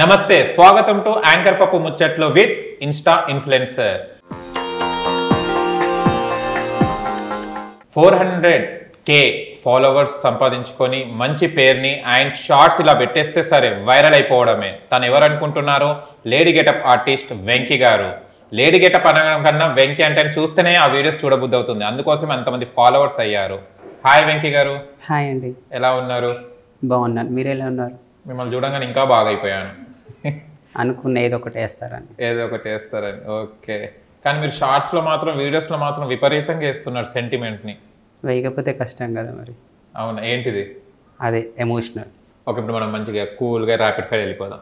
నమస్తే, స్వాగతం to anchor Pappu ముచ్చట్లో with insta influencer. 400K followers సంపాదించుకొని మంచి పేరుని అండ్ షార్ట్స్ ఇలా పెట్టేస్తే సరే వైరల్ అయిపోవడమే. తను ఎవరు అనుకుంటున్నారు? లేడీ గెటప్ ఆర్టిస్ట్ వెంకి గారు. లేడీ గెటప్ అనడం కన్నా వెంకి అంటే చూస్తేనే ఆ వీడియోస్ చూడబుద్ధి అవుతుంది. అందుకోసం అంతమంది ఫాలోవర్స్ అయ్యారు. హాయ్ వెంకి గారు. హాయ్ అండి, ఎలా ఉన్నారు? బాగున్నాను, మీరు ఎలా ఉన్నారు? మిమ్మల్ని చూడంగానే ఇంకా బాగా అయిపోయాను అనుకున్న ఏదో ఒకటి వేస్తారని. ఓకే, కానీ మీరు షార్ట్స్లో మాత్రం వీడియోస్లో మాత్రం విపరీతంగా వేస్తున్నారు. సెంటిమెంట్ని వేయకపోతే కష్టం కదా మరి. అవును, ఏంటిది? అదే ఎమోషనల్. ఓకే, ఇప్పుడు మనం మంచిగా కూల్గా ర్యాపిడ్ ఫైర్ వెళ్ళిపోదాం.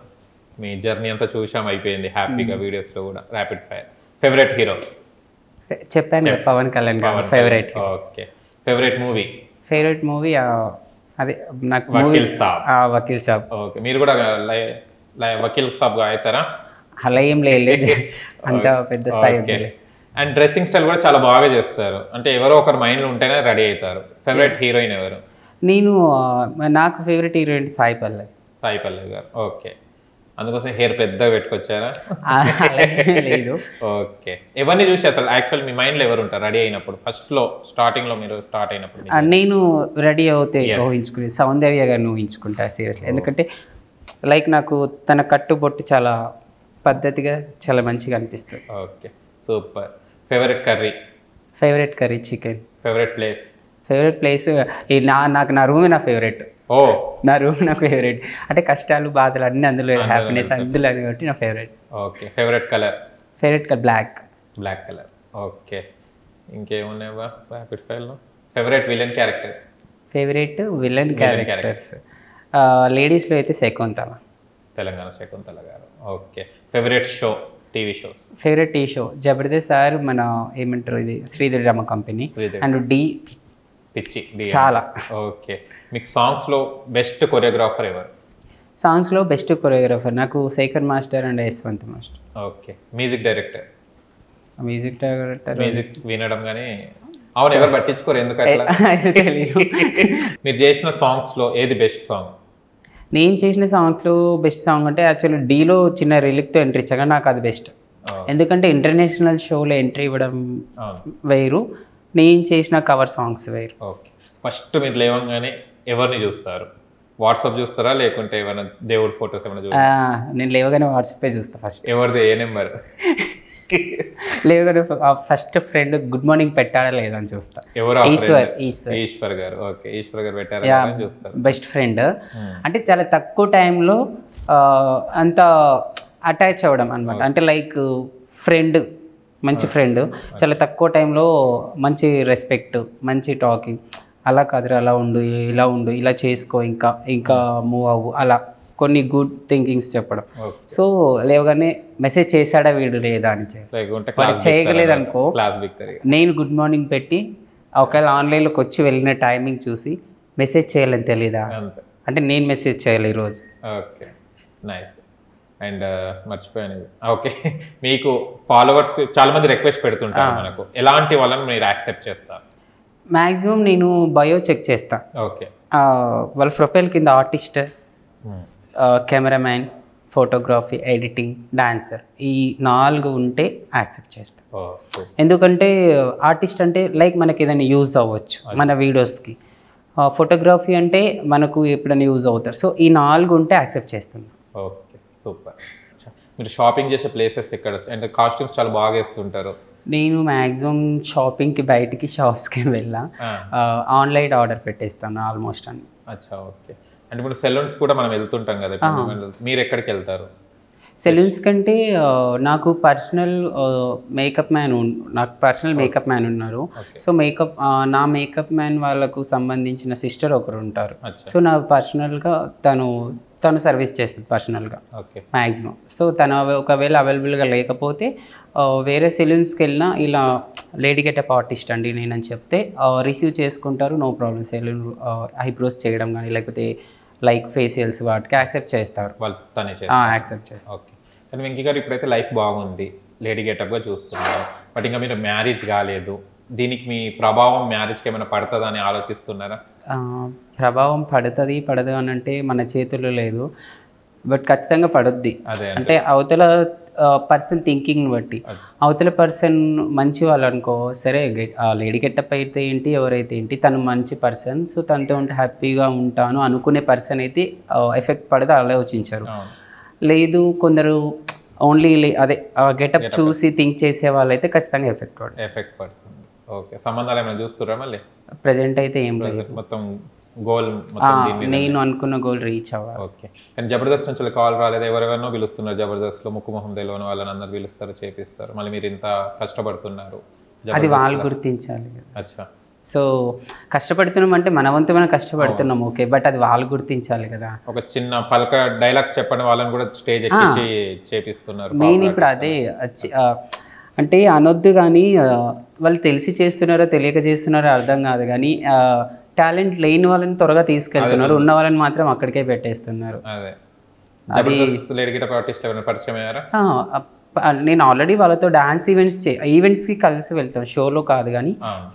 మీ జర్నీ అంతా చూసాం, అయిపోయింది హ్యాపీగా. వీడియోస్లో కూడా ర్యాపిడ్ ఫైర్. ఫేవరెట్ హీరో చెప్పాను, Pawan Kalyan. Favourite, okay. Favourite movie అదే నాకు వకీల్ సాబ్. వకీల్ సాబ్, ఓకే. మీరు కూడా వకీల్ సాబ్గా అవుతారా? అలా ఏం లేదు, అంత పెద్ద స్థాయి. అండ్ డ్రెస్సింగ్ స్టైల్ కూడా చాలా బాగా చేస్తారు. అంటే ఎవరో ఒకరు మైండ్లో ఉంటేనే రెడీ అవుతారు. ఫేవరెట్ హీరోయిన్ ఎవరు? నాకు favourite heroine Sai Pallavi garu, okay. అందుకోసం హెయిర్ పెద్దగా పెట్టుకొచ్చారా? లేదు. ఓకే, ఎవరిని చూసి అసలు యాక్చువల్ మీ మైండ్లో ఎవరు ఉంటారు రెడీ అయినప్పుడు? ఫస్ట్లో స్టార్టింగ్లో మీరు స్టార్ట్ అయినప్పుడు? నేను రెడీ అవుతే ఊహించుకునే సౌందర్య గారిని ఊహించుకుంటా సీరియస్లీ. ఎందుకంటే లైక్ నాకు తన కట్టుబొట్టు చాలా పద్ధతిగా చాలా మంచిగా అనిపిస్తుంది. Okay, super. Favourite curry chicken. Favourite place నాకు నా రూమే నా ఫేవరెట్. ఓ, నా రూమ్ నా ఫేవరెట్. అంటే కష్టాలు బాధలు అన్నీ అందులో, హ్యాపీనెస్ అందులో, కాబట్టి నా favourite. Okay, favourite colour black colour, okay. ఇంకేమున్నాయి బా ర్యాపిడ్ ఫైర్లో? ఫేవరెట్ విలన్ క్యారెక్టర్స్ లేడీస్లో అయితే తెలంగాణ శకుంతల గారు, okay. TV shows favourite TV show Jabardasth. మన ఏమంటారు, ఇది శ్రీదేవి డ్రామా కంపెనీ. అండ్ పిచ్చి చాలా, ఓకే. మీకు సాంగ్స్లో బెస్ట్ కొరియోగ్రాఫర్ ఎవరు? సాంగ్స్లో బెస్ట్ కొరియోగ్రాఫర్ నాకు Shekhar master and Yashwant master, okay. Music director వినడం కానీ అవును, ఎవరు పట్టించుకోరు ఎందుకంటే. మీరు చేసిన సాంగ్స్లో ఏది బెస్ట్ సాంగ్? నేను చేసిన సాంగ్స్లో బెస్ట్ సాంగ్ అంటే యాక్చువల్లీ డీలో చిన్న రిలీక్తో ఎంట్రీ ఇచ్చా, నాకు అది బెస్ట్. ఎందుకంటే ఇంటర్నేషనల్ షోలో ఎంట్రీ ఇవ్వడం వేరు, నేను చేసిన కవర్ సాంగ్స్ వేరు. ఓకే, ఫస్ట్ మీరు లేవంగానే ఎవరిని చూస్తారు? వాట్సాప్ చూస్తారా లేకుంటే ఏమైనా దేవుడి ఫొటోస్ ఏమైనా చూస్తారా? నేను లేవగానే వాట్సాపే చూస్తా ఫస్ట్. ఎవరిది, ఏ నెంబర్? లేవగానే ఫస్ట్ ఫ్రెండ్ గుడ్ మార్నింగ్ పెట్టాడా లేదని చూస్తా. ఎవరు? ఈశ్వర్ గారు, ఓకే. ఈశ్వర్ గారు పెట్టారా చూస్తారు. బెస్ట్ ఫ్రెండ్ అంటే చాలా తక్కువ టైంలో అంత అటాచ్ అవ్వడం అనమాట. అంటే లైక్ ఫ్రెండ్, మంచి ఫ్రెండ్, చాలా తక్కువ టైంలో మంచి రెస్పెక్ట్, మంచి టాకింగ్. అలా కాదురా, అలా ఉండు, ఇలా చేసుకో, ఇంకా మూవ్ అవ్వు, అలా కొన్ని గుడ్ థింకింగ్స్ చెప్పడం. సో లేవగానే మెసేజ్ చేశాడా వీడు లేదా అని చేయలేదనుకో, నేను గుడ్ మార్నింగ్ పెట్టి ఒకవేళ ఆన్లైన్లోకి వచ్చి వెళ్ళిన టైమింగ్ చూసి మెసేజ్ చేయాలని తెలీదా అంటే నేను మెసేజ్ చేయాలి ఈరోజు. Okay, nice. అండ్ మర్చిపోయాను, ఓకే. మీకు ఫాలోవర్స్ చాలా మంది రిక్వెస్ట్ పెడుతుంటారు మనకు, ఎలాంటి వాళ్ళని మీరు యాక్సెప్ట్ చేస్తారు? మ్యాక్సిమం నేను బయో చెక్ చేస్తా, ఓకే. వాళ్ళ ప్రొఫైల్ కింద artist, cameraman, photography, editing, dancer, ఈ 4 ఉంటే యాక్సెప్ట్ చేస్తా. ఎందుకంటే ఆర్టిస్ట్ అంటే లైక్ మనకి ఏదైనా యూజ్ అవ్వచ్చు మన వీడియోస్కి, ఫోటోగ్రఫీ అంటే మనకు ఎప్పుడైనా యూజ్ అవుతారు. సో ఈ 4 ఉంటే యాక్సెప్ట్ చేస్తాను. Okay, super. మీరు షాపింగ్ చేసే ప్లేసెస్ ఎక్కడ? అంటే కాస్ట్యూమ్స్ చాలా బాగా వేస్తుంటారు. నేను మ్యాక్సిమం షాపింగ్కి బయటికి షాప్స్కి వెళ్ళా, ఆన్లైన్ ఆర్డర్ పెట్టేస్తాను ఆల్మోస్ట్ అన్ని. అచ్చా, ఓకే. అంటే ఇప్పుడు సెలూన్స్ కూడా మనం వెళ్తుంటాం కదా, మీరు ఎక్కడికి వెళ్తారు? సెలూన్స్ కంటే నాకు పర్సనల్ మేకప్ మ్యాన్ ఉన్నారు. సో నా మేకప్ మ్యాన్ వాళ్ళకు సంబంధించిన సిస్టర్ ఒకరు ఉంటారు. సో నా పర్సనల్గా తను సర్వీస్ చేస్తుంది పర్సనల్గా మ్యాక్సిమం. సో తను ఒకవేళ అవైలబుల్గా లేకపోతే వేరే సెలూన్స్కి వెళ్ళినా ఇలా లేడీ గెటప్ ఆర్టిస్ట్ అండి నేనని చెప్తే రిసీవ్ చేసుకుంటారు, నో ప్రాబ్లం. సెలూన్ ఐబ్రోస్ చేయడం కానీ లేకపోతే లైక్ ఫేషియల్స్ వాటికి యాక్సెప్ట్ చేస్తారు వాళ్ళు, తనే యాక్సెప్ట్ చేస్తారు. ఓకే, కానీ వెంకీ గారు ఇప్పుడైతే లైఫ్ బాగుంది, లేడీ గెటప్గా చూస్తున్నారు, బట్ ఇంకా మీరు మ్యారేజ్ కాలేదు. దీనికి మీ ప్రభావం మ్యారేజ్కి ఏమైనా పడుతుందా అని ఆలోచిస్తున్నారా? ప్రభావం పడుతుంది పడదు అని అంటే మన చేతుల్లో లేదు. బట్ ఖచ్చితంగా పడుద్ది. అంటే అవతల పర్సన్ థింకింగ్ని బట్టి, అవతల పర్సన్ మంచి వాళ్ళు అనుకో, సరే లేడీ గెటప్ అయితే ఏంటి ఎవరైతే ఏంటి తను మంచి పర్సన్, సో తనతో ఉంటే హ్యాపీగా ఉంటాను అనుకునే పర్సన్ అయితే ఎఫెక్ట్ పడదు, అలా ఆలోచించారు. లేదు కొందరు ఓన్లీ అదే గెటప్ చూసి థింక్ చేసే వాళ్ళు అయితే ఖచ్చితంగా ఎఫెక్ట్ పడుతుంది. ఓకే, సంబంధాలు ఏమైనా చూస్తురా మళ్ళీ? ప్రెజెంట్ అయితే ఏం లేదు, మొత్తం గోల్ నేను అనుకున్న గోల్ రీచ్ అవ్వాలి. ఓకే, కానీ జబర్దస్త్ నుంచి కాల్ రాలేదు, ఎవరెవరినో పిలుస్తున్నారు జబర్దస్త్లో, ముక్కు మొహం తెలియని వాళ్ళని అందరు పిలుస్తారు, చేపిస్తారు, మళ్ళీ మీరు ఇంత కష్టపడుతున్నారు అది వాళ్ళు గుర్తించాలి. అచ్చా, సో కష్టపడుతున్నాం అంటే మన వంతు మనం కష్టపడుతున్నాం, ఓకే, బట్ అది వాళ్ళు గుర్తించాలి కదా. ఒక చిన్న పలక డైలాగ్స్ చెప్పండి వాళ్ళని కూడా స్టేజ్ ఎక్కించి చేపిస్తున్నారు. నేను ఇప్పుడు అదే అంటే అనొద్దు కానీ వాళ్ళు తెలిసి చేస్తున్నారో తెలియక చేస్తున్నారో అర్థం కాదు, కానీ టాలెంట్ లేని వాళ్ళని త్వరగా తీసుకెళ్తున్నారు, ఉన్న వాళ్ళని మాత్రం అక్కడికే పెట్టేస్తున్నారు. నేను ఆల్రెడీ వాళ్ళతో డాన్స్ ఈవెంట్స్కి కలిసి వెళ్తాం, షోలో కాదు కానీ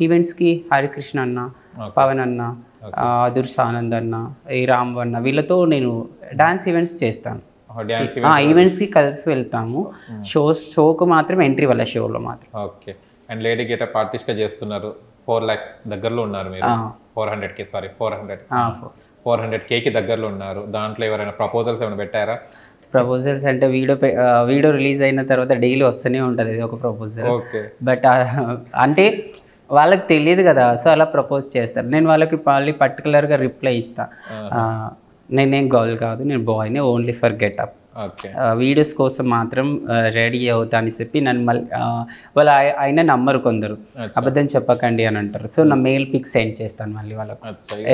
ఈవెంట్స్కి హరికృష్ణ అన్న, పవన్ అన్న, అదుర్ష ఆనంద్ అన్న, ఈ రామ్ అన్న, వీళ్ళతో నేను డాన్స్ ఈవెంట్స్ చేస్తాను. ఈవెంట్స్కి కలిసి వెళ్తాము, షోకు మాత్రం ఎంట్రీ వాళ్ళ షోలో మాత్రం. ఓకే, అండ్ లేడీ గెటప్ ఆర్టిస్ట్గా చేస్తున్నారు, 4 lakhs దగ్గరలో ఉన్నారు మీరు, 400K దగ్గరలో ఉన్నారు. దాంట్లో ఎవరైనా ప్రపోజల్స్ ఏమైనా పెట్టారా? ప్రపోజల్స్ అంటే వీడియో రిలీజ్ అయిన తర్వాత డైలీ వస్తూనే ఉంటుంది ఒక ప్రపోజల్. ఓకే, బట్ అంటే వాళ్ళకి తెలియదు కదా, సో అలా ప్రపోజ్ చేస్తారు. నేను వాళ్ళకి మళ్ళీ పర్టికులర్గా రిప్లై ఇస్తాను, నేనేం గర్ల్ కాదు, నేను బాయ్ని, ఓన్లీ ఫర్ గెటప్, వీడియోస్ కోసం మాత్రం రెడీ అవుతా అని చెప్పి నన్ను మళ్ళీ వాళ్ళు అయినా నమ్మరు, కొందరు అబద్ధం చెప్పకండి అని అంటారు. సో నా మెయిల్ పిక్ సెండ్ చేస్తాను మళ్ళీ వాళ్ళకు,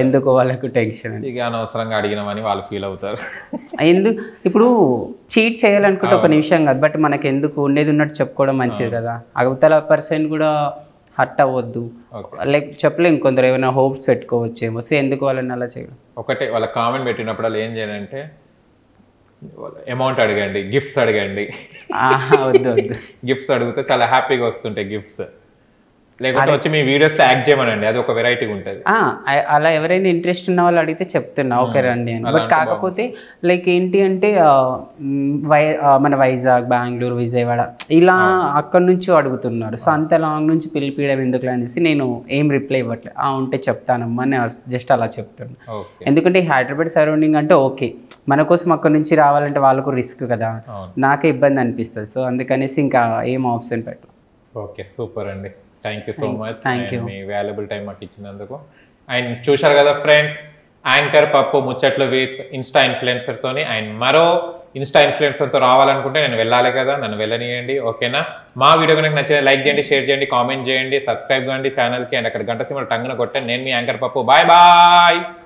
ఎందుకు వాళ్ళకు టెన్షన్ అనవసరంగా అడిగినామని వాళ్ళు ఫీల్ అవుతారు. ఎందుకు ఇప్పుడు చీట్ చేయాలనుకుంటే ఒక నిమిషం కాదు, బట్ మనకు ఎందుకు ఉండేది ఉన్నట్టు చెప్పుకోవడం మంచిది కదా, అవతల పర్సన్ కూడా హట్ అవ్వద్దు, లైక్ చెప్పలేం, కొందరు ఏమైనా హోప్స్ పెట్టుకోవచ్చేమో, సో ఎందుకు వాళ్ళని అలా చేయడం. ఒకటే వాళ్ళ కామెంట్ పెట్టినప్పుడు వాళ్ళు ఏం చేయాలంటే అమౌంట్ అడగండి, గిఫ్ట్స్ అడగండి, గిఫ్ట్స్ అడిగితే చాలా హ్యాపీగా వస్తుంటాయి గిఫ్ట్స్, లేకపోతే వచ్చి మీ వీడియోస్లో యాక్ట్ చేయమనండి, అది ఒక వెరైటీగా ఉంటుంది. అలా ఎవరైనా ఇంట్రెస్ట్ ఉన్న వాళ్ళు అడిగితే చెప్తున్నా ఓకే రండి అని, బట్ కాకపోతే లైక్ ఏంటి అంటే మన వైజాగ్, బెంగళూరు, విజయవాడ ఇలా అక్కడ నుంచి అడుగుతున్నారు, సో అంత లాంగ్ నుంచి పిలిపియడం ఎందుకు అనేసి నేను ఏం రిప్లై ఇవ్వట్లేదు, ఉంటే చెప్తానమ్మా నేను జస్ట్ అలా చెప్తున్నా. ఎందుకంటే హైదరాబాద్ సరౌండింగ్ అంటే ఓకే, మన కోసం అక్కడ నుంచి రావాలంటే వాళ్ళకు రిస్క్ కదా, నాకే ఇబ్బంది అనిపిస్తుంది, సో అందుకనేసి ఇంకా ఏం ఆప్షన్ పెట్టు. ఓకే, సూపర్ అండి, థ్యాంక్ యూ సో మచ్, మీ వాల్యుబుల్ టైం మాకు ఇచ్చినందుకు. అండ్ చూశారు కదా ఫ్రెండ్స్, యాంకర్ పప్పు ముచ్చట్లు విత్ ఇన్స్టా ఇన్ఫ్లుయెన్సర్తో, అండ్ మరో ఇన్స్టా ఇన్ఫ్లుయెన్సర్తో రావాలనుకుంటే నేను వెళ్ళాలి కదా, నన్ను వెళ్ళనియండి, ఓకేనా? మా వీడియో కనుక నచ్చితే లైక్ చేయండి, షేర్ చేయండి, కామెంట్ చేయండి, సబ్స్క్రైబ్ చేయండి ఛానల్కి, అండ్ అక్కడ గంట సింబల్ టంగున కొట్టండి. నేను మీ యాంకర్ పప్పు, బాయ్ బాయ్.